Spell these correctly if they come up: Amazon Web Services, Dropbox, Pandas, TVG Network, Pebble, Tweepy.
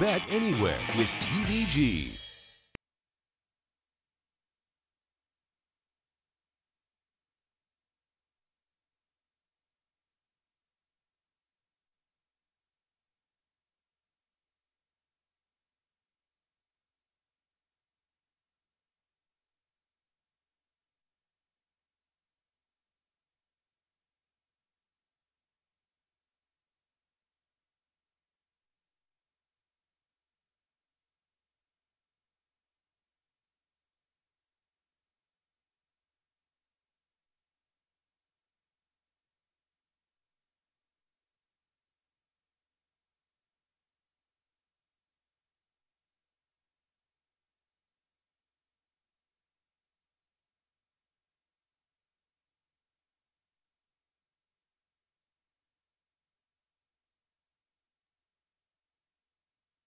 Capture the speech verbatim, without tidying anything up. Bet anywhere with T V G.